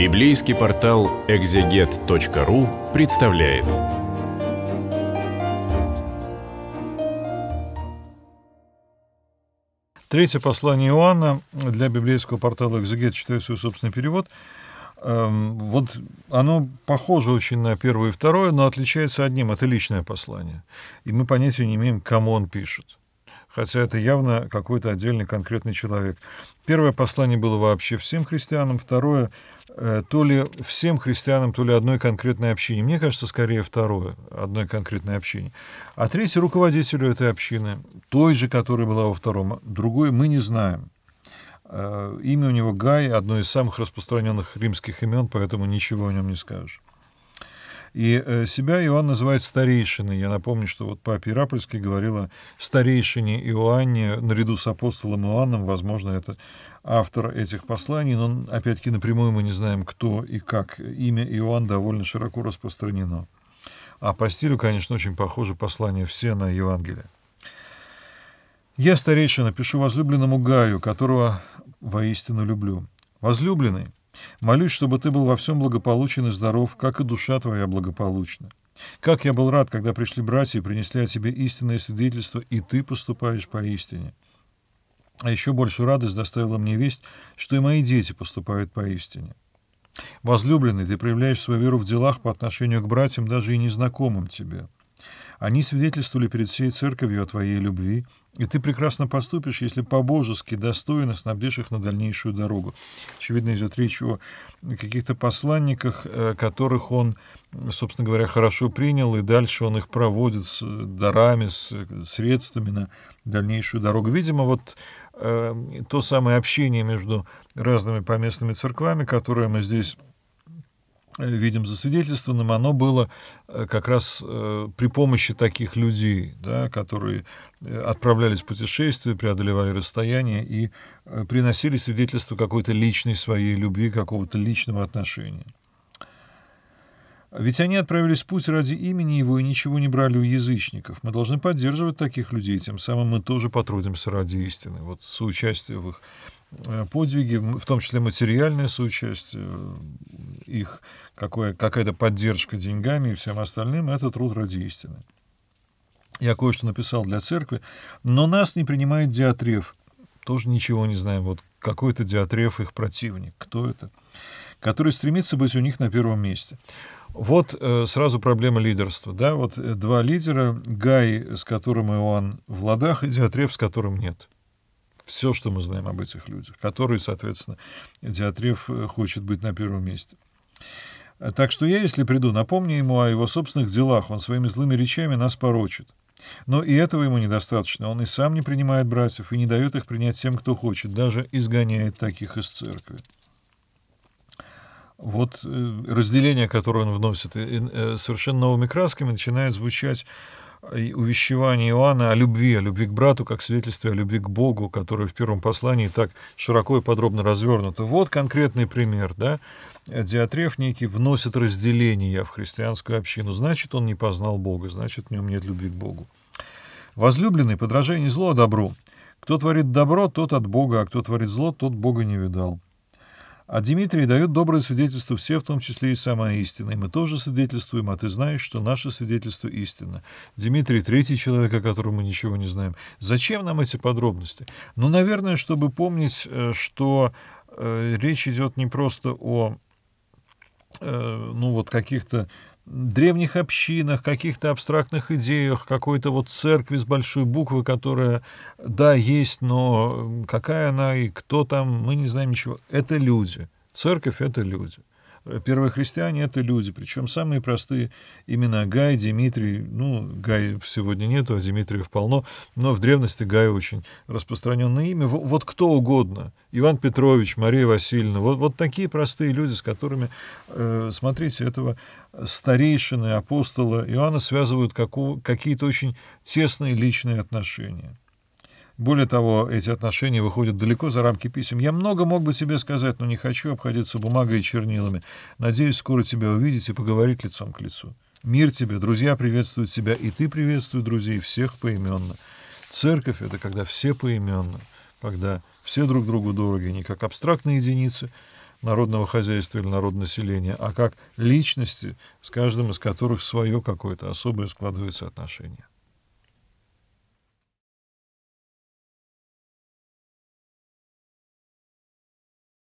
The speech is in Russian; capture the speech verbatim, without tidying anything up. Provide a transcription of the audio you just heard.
Библейский портал экзегет точка ру представляет. Третье послание Иоанна для библейского портала «Экзегет», читаю свой собственный перевод. Вот оно похоже очень на первое и второе, но отличается одним — это личное послание. И мы понятия не имеем, кому он пишет. Хотя это явно какой-то отдельный конкретный человек. Первое послание было вообще всем христианам, второе — то ли всем христианам, то ли одной конкретной общине. Мне кажется, скорее второе — одной конкретной общине. А третье — руководителю этой общины, той же, которая была во втором. Другой мы не знаем. Имя у него Гай, одно из самых распространенных римских имен, поэтому ничего о нем не скажешь. И себя Иоанн называет старейшиной. Я напомню, что вот папа Иерапольский говорил о старейшине Иоанне наряду с апостолом Иоанном. Возможно, это автор этих посланий, но, опять-таки, напрямую мы не знаем, кто и как. Имя Иоанн довольно широко распространено. А по стилю, конечно, очень похоже послание все на Евангелие. «Я, старейшина, пишу возлюбленному Гаю, которого воистину люблю. Возлюбленный, молюсь, чтобы ты был во всем благополучен и здоров, как и душа твоя благополучна. Как я был рад, когда пришли братья и принесли о тебе истинное свидетельство, и ты поступаешь поистине. А еще большую радость доставила мне весть, что и мои дети поступают поистине. Возлюбленный, ты проявляешь свою веру в делах по отношению к братьям, даже и незнакомым тебе. Они свидетельствовали перед всей церковью о твоей любви, и ты прекрасно поступишь, если по-божески достойно снабдишь их на дальнейшую дорогу». Очевидно, идет речь о каких-то посланниках, которых он, собственно говоря, хорошо принял, и дальше он их проводит с дарами, с средствами на дальнейшую дорогу. Видимо, вот э, то самое общение между разными поместными церквами, которое мы здесь видим засвидетельствованным, оно было как раз при помощи таких людей, да, которые отправлялись в путешествие, преодолевали расстояние и приносили свидетельство какой-то личной своей любви, какого-то личного отношения. «Ведь они отправились в путь ради имени его и ничего не брали у язычников. Мы должны поддерживать таких людей, тем самым мы тоже потрудимся ради истины». Вот соучастие в их подвиги, в том числе материальное соучастие, их какая-то поддержка деньгами и всем остальным — это труд ради истины. Я кое-что написал для церкви, но нас не принимает Диотреф. Тоже ничего не знаем. Вот какой-то Диотреф, их противник. Кто это? Который стремится быть у них на первом месте. Вот э, сразу проблема лидерства. Да? Вот э, два лидера, Гай, с которым Иоанн в ладах, и Диотреф, с которым нет. Все, что мы знаем об этих людях, которые, соответственно, Диотреф хочет быть на первом месте. «Так что я, если приду, напомню ему о его собственных делах, он своими злыми речами нас порочит. Но и этого ему недостаточно, он и сам не принимает братьев, и не дает их принять тем, кто хочет, даже изгоняет таких из церкви». Вот разделение, которое он вносит, совершенно новыми красками начинает звучать увещевание Иоанна о любви, о любви к брату, как свидетельстве о любви к Богу, которое в первом послании так широко и подробно развернуто. Вот конкретный пример, да? Диотреф некий вносит разделение в христианскую общину. Значит, он не познал Бога, значит, в нем нет любви к Богу. «Возлюбленный, подражай не зло, а добру. Кто творит добро, тот от Бога, а кто творит зло, тот Бога не видал. А Дмитрий дает доброе свидетельство все, в том числе и самая истина. И мы тоже свидетельствуем, а ты знаешь, что наше свидетельство истинно». Дмитрий — третий человек, о котором мы ничего не знаем. Зачем нам эти подробности? Ну, наверное, чтобы помнить, что э, речь идет не просто о э, ну, вот каких-то древних общинах, каких-то абстрактных идеях, какой-то вот церкви с большой буквы, которая, да, есть, но какая она и кто там, мы не знаем ничего. Это люди. Церковь — это люди. Первые христиане — это люди. Причем самые простые имена — Гай, Дмитрий. Ну, Гай сегодня нету, а Дмитрия полно. Но в древности Гай очень распространенное имя. Вот кто угодно. Иван Петрович, Мария Васильевна. Вот, вот такие простые люди, с которыми, э, смотрите, этого старейшины, апостола Иоанна связывают какие-то очень тесные личные отношения. Более того, эти отношения выходят далеко за рамки писем. «Я много мог бы тебе сказать, но не хочу обходиться бумагой и чернилами. Надеюсь, скоро тебя увидеть и поговорить лицом к лицу. Мир тебе, друзья приветствуют тебя, и ты приветствуй друзей, всех поименно». Церковь — это когда все поименно, когда все друг другу дороги, не как абстрактные единицы, народного хозяйства или народонаселения, а как личности, с каждым из которых свое какое-то особое складывается отношение.